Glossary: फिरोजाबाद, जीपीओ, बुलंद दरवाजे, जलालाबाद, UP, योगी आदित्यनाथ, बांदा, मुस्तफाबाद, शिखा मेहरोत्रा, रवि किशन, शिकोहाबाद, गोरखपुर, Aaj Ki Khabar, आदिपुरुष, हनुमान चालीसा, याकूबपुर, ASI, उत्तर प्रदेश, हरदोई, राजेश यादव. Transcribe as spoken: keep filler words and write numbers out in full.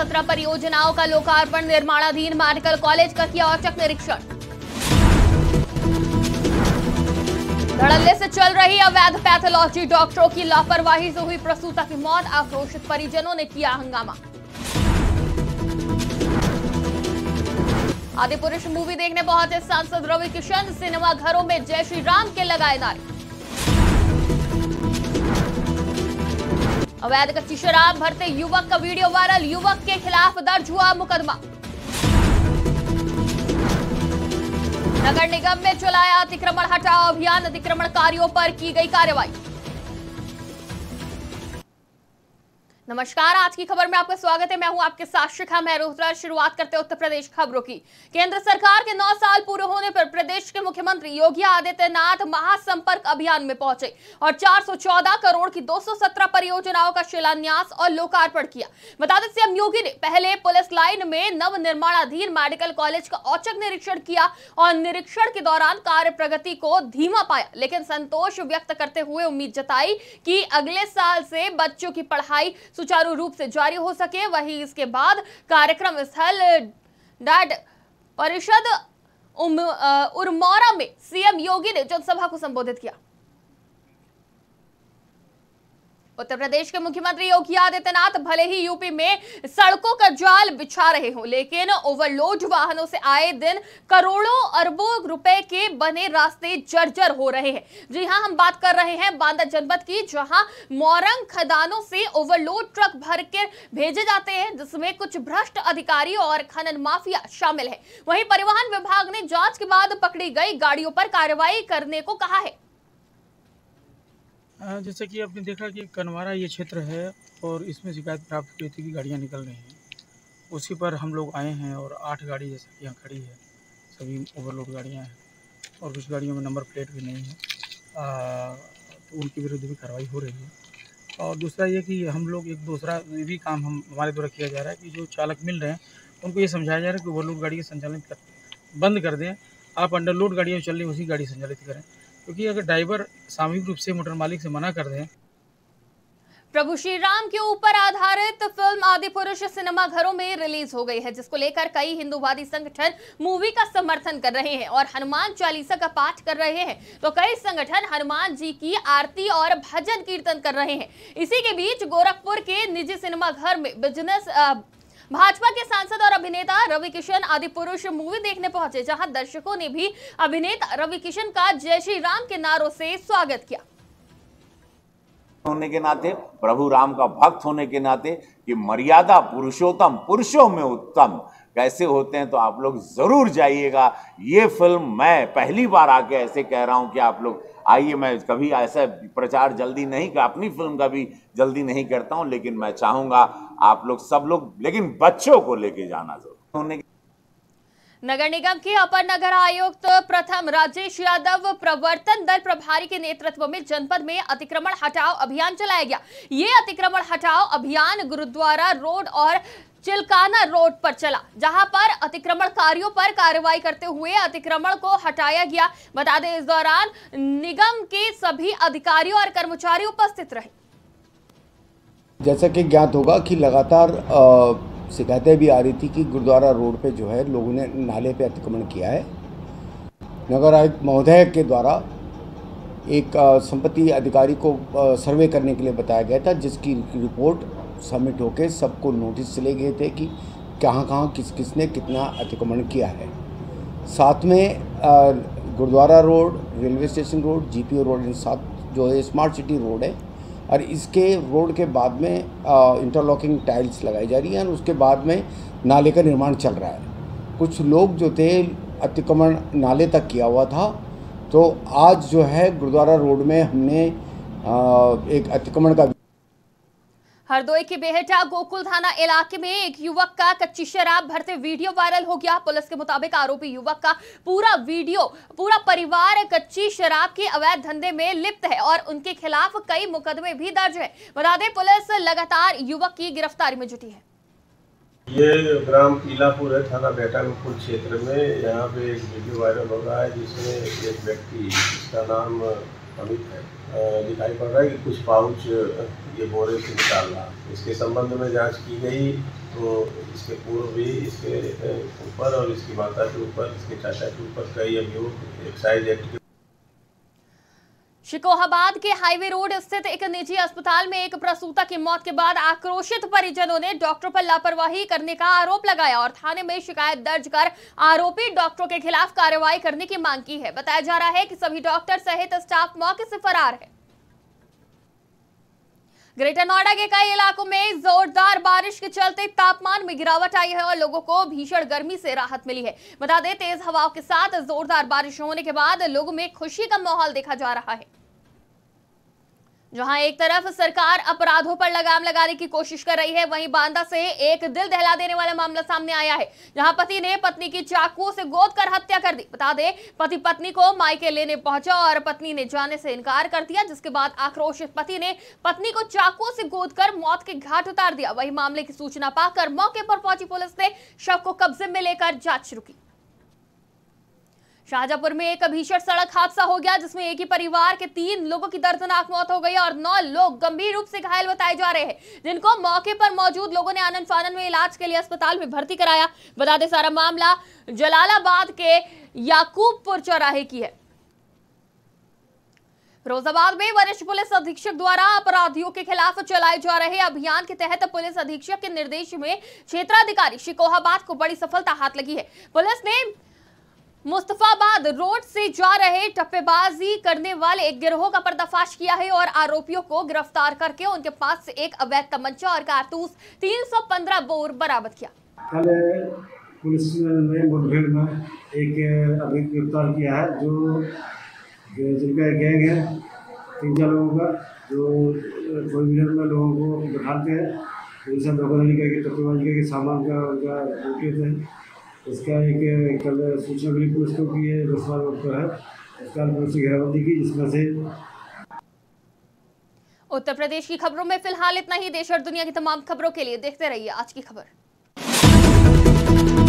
सत्रह परियोजनाओं का लोकार्पण, निर्माणाधीन मेडिकल कॉलेज का किया औचक निरीक्षण। धड़ल्ले से चल रही अवैध पैथोलॉजी, डॉक्टरों की लापरवाही से हुई प्रसूता की मौत, आक्रोशित परिजनों ने किया हंगामा। आदिपुरुष मूवी देखने पहुंचे सांसद रवि किशन, सिनेमा घरों में जय श्री राम के लगाए नारे। अवैध कच्ची शराब भरते युवक का वीडियो वायरल, युवक के खिलाफ दर्ज हुआ मुकदमा। नगर निगम में चलाया अतिक्रमण हटाओ अभियान, अतिक्रमणकारियों पर की गई कार्रवाई। नमस्कार, आज की खबर में आपका स्वागत है। मैं हूं आपके साथ शिखा मेहरोत्रा। शुरुआत करते उत्तर प्रदेश खबरों की। केंद्र सरकार के नौ साल पूरे होने पर प्रदेश के मुख्यमंत्री योगी आदित्यनाथ महासंपर्क अभियान में पहुंचे और चार सौ चौदह करोड़ की दो सौ सत्रह परियोजनाओं का शिलान्यास और लोकार्पण किया। बता दें, सीएम योगी ने पहले पुलिस लाइन में नव निर्माणाधीन मेडिकल कॉलेज का औचक निरीक्षण किया और निरीक्षण के दौरान कार्य प्रगति को धीमा पाया, लेकिन संतोष व्यक्त करते हुए उम्मीद जताई कि अगले साल से बच्चों की पढ़ाई सुचारू रूप से जारी हो सके। वहीं इसके बाद कार्यक्रम स्थल डाट परिषद उर्मौरा में सीएम योगी ने जनसभा को संबोधित किया। उत्तर प्रदेश के मुख्यमंत्री योगी आदित्यनाथ भले ही यूपी में सड़कों का जाल बिछा रहे हों, लेकिन ओवरलोड वाहनों से आए दिन करोड़ों अरबों रुपए के बने रास्ते जर्जर हो रहे हैं। जी हां, हम बात कर रहे हैं बांदा जनपद की, जहां मोरंग खदानों से ओवरलोड ट्रक भरकर भेजे जाते हैं, जिसमें कुछ भ्रष्ट अधिकारी और खनन माफिया शामिल है। वहीं परिवहन विभाग ने जांच के बाद पकड़ी गई गाड़ियों पर कार्रवाई करने को कहा है। जैसे कि आपने देखा कि कनवारा ये क्षेत्र है और इसमें शिकायत प्राप्त हुई थी कि गाड़ियाँ निकल रही हैं, उसी पर हम लोग आए हैं और आठ गाड़ी जैसे कि यहाँ खड़ी है, सभी ओवरलोड गाड़ियाँ हैं और कुछ गाड़ियों में नंबर प्लेट भी नहीं है, आ, तो उनके विरुद्ध भी कार्रवाई हो रही है। और दूसरा ये कि हम लोग एक दूसरा ये भी काम हम हमारे द्वारा किया जा रहा है कि जो चालक मिल रहे हैं उनको ये समझाया जा रहा है कि ओवरलोड गाड़ी का संचालन बंद कर दें, आप अंडरलोड गाड़ियाँ चल रही उसी गाड़ी संचालित करें, क्योंकि अगर ड्राइवर सामूहिक रूप से मोटर मालिक से मना कर दें। प्रभु श्री राम के ऊपर आधारित फिल्म आदिपुरुष सिनेमा घरों में रिलीज हो गई है, जिसको लेकर कई हिंदूवादी संगठन मूवी का समर्थन कर रहे हैं और हनुमान चालीसा का पाठ कर रहे हैं, तो कई संगठन हनुमान जी की आरती और भजन कीर्तन कर रहे हैं। इसी के बीच गोरखपुर के निजी सिनेमा घर में बिजनेस आ, भाजपा के सांसद और अभिनेता रवि किशन आदिपुरुष मूवी देखने पहुंचे, जहां दर्शकों ने भी अभिनेता रवि किशन का जय श्री राम के नारों से स्वागत किया। होने के नाते, प्रभु राम का भक्त होने के नाते कि मर्यादा पुरुषोत्तम, पुरुषों में उत्तम कैसे होते हैं, तो आप लोग जरूर जाइएगा। ये फिल्म मैं पहली बार आके ऐसे कह रहा हूँ कि आप लोग आइए। मैं कभी ऐसा प्रचार जल्दी नहीं, अपनी फिल्म का भी जल्दी नहीं करता हूं, लेकिन मैं चाहूंगा आप लोग सब लोग, लेकिन बच्चों को लेके जाना जरूर। नगर निगम के अपर नगर आयुक्त प्रथम राजेश यादव प्रवर्तन दल प्रभारी के नेतृत्व में जनपद में अतिक्रमण हटाओ अभियान चलाया गया। ये अतिक्रमण हटाओ अभियान गुरुद्वारा रोड और चिलकाना रोड पर चला, जहां पर अतिक्रमणकारियों पर कार्रवाई करते हुए अतिक्रमण को हटाया गया। बता दें, इस दौरान निगम के सभी अधिकारियों और कर्मचारी उपस्थित रहे। जैसा कि ज्ञात होगा कि लगातार शिकायतें भी आ रही थी कि गुरुद्वारा रोड पे जो है लोगों ने नाले पे अतिक्रमण किया है। नगर आयुक्त महोदय के द्वारा एक संपत्ति अधिकारी को सर्वे करने के लिए बताया गया था, जिसकी रिपोर्ट सबमिट होके सबको नोटिस चले गए थे कि कहाँ कहाँ किस किसने कितना अतिक्रमण किया है। साथ में Gurudwara road, railway station road, जीपीओ road, इन साथ जो है स्मार्ट सिटी रोड है और इसके रोड के बाद में इंटरलॉकिंग टाइल्स लगाई जा रही है और उसके बाद में नाले का निर्माण चल रहा है। कुछ लोग जो थे अतिक्रमण नाले तक किया हुआ था, तो आज जो है गुरुद्वारा रोड में हमने आ, एक अतिक्रमण का। हरदोई के बेहटा गोकुल थाना इलाके में एक युवक का कच्ची शराब भरते वीडियो वायरल हो गया। पुलिस के मुताबिक आरोपी युवक का पूरा वीडियो, पूरा परिवार कच्ची शराब के अवैध धंधे में लिप्त है और उनके खिलाफ कई मुकदमे भी दर्ज है। बता दें, पुलिस लगातार युवक की गिरफ्तारी में जुटी है। ये ग्राम पीलापुर है, थाना बेहटा गोकुल क्षेत्र में। यहाँ पे एक वीडियो वायरल हो रहा है जिसमें एक व्यक्ति, जिसका नाम अमित है, दिखाई पड़ रहा है कि कुछ पाउच ये बोरे से निकाल रहा है। इसके संबंध में जांच की गई तो इसके पूर्व भी इसके ऊपर और इसकी माता के ऊपर, इसके चाचा के ऊपर कई अभियोग एक्साइज एक्ट। शिकोहाबाद के हाईवे रोड स्थित एक निजी अस्पताल में एक प्रसूता की मौत के बाद आक्रोशित परिजनों ने डॉक्टरों पर लापरवाही करने का आरोप लगाया और थाने में शिकायत दर्ज कर आरोपी डॉक्टरों के खिलाफ कार्रवाई करने की मांग की है। बताया जा रहा है कि सभी डॉक्टर सहित स्टाफ मौके से फरार है। ग्रेटर नोएडा के कई इलाकों में जोरदार बारिश के चलते तापमान में गिरावट आई है और लोगों को भीषण गर्मी से राहत मिली है। बता दें, तेज हवाओं के साथ जोरदार बारिश होने के बाद लोगों में खुशी का माहौल देखा जा रहा है। जहां एक तरफ सरकार अपराधों पर लगाम लगाने की कोशिश कर रही है, वहीं बांदा से एक दिल दहला देने वाला मामला सामने आया है, जहां पति ने पत्नी की चाकू से गोद कर हत्या कर दी। बता दें, पति पत्नी को मायके लेने पहुंचा और पत्नी ने जाने से इनकार कर दिया, जिसके बाद आक्रोशित पति ने पत्नी को चाकू से गोद कर मौत के घाट उतार दिया। वहीं मामले की सूचना पाकर मौके पर पहुंची पुलिस ने शव को कब्जे में लेकर जांच शुरू की। शाहजहापुर में एक भीषण सड़क हादसा हो गया, जिसमें एक ही परिवार के तीन लोगों की दर्दनाक मौत हो गई और नौ लोग गंभीर रूप से घायल बताए जा रहे हैं, जिनको मौके पर मौजूद लोगों ने आनन फानन में इलाज के लिए अस्पताल में भर्ती कराया। बता दें, सारा मामला जलालाबाद के याकूबपुर चौराहे की है। फिरोजाबाद में वरिष्ठ पुलिस अधीक्षक द्वारा अपराधियों के खिलाफ चलाए जा रहे अभियान के तहत पुलिस अधीक्षक के निर्देश में क्षेत्राधिकारी शिकोहाबाद को बड़ी सफलता हाथ लगी है। पुलिस ने मुस्तफाबाद रोड से जा रहे टप्पेबाजी करने वाले एक गिरोह का पर्दाफाश किया है और आरोपियों को गिरफ्तार करके उनके पास से एक अवैध तमंचा और कारतूस तीन सौ पंद्रह बोर बरामद किया। कल पुलिस ने मुठभेड़ में एक अभी गिरफ्तार किया है, जो जिनका गैंग है तीन चार लोगों का, जो फोर व्हीलर में लोगों को बिठाते हैं, उनसे धोखाधड़ी करके टप्पेबाजी करके सामान का उनका लेते हैं। इसका एक कल सूचना मिली पुलिस को कि ये रसवाल होता है, इसका पुलिस की घेराबंदी की, जिसमें से। उत्तर प्रदेश की खबरों में फिलहाल इतना ही। देश और दुनिया की तमाम खबरों के लिए देखते रहिए आज की खबर।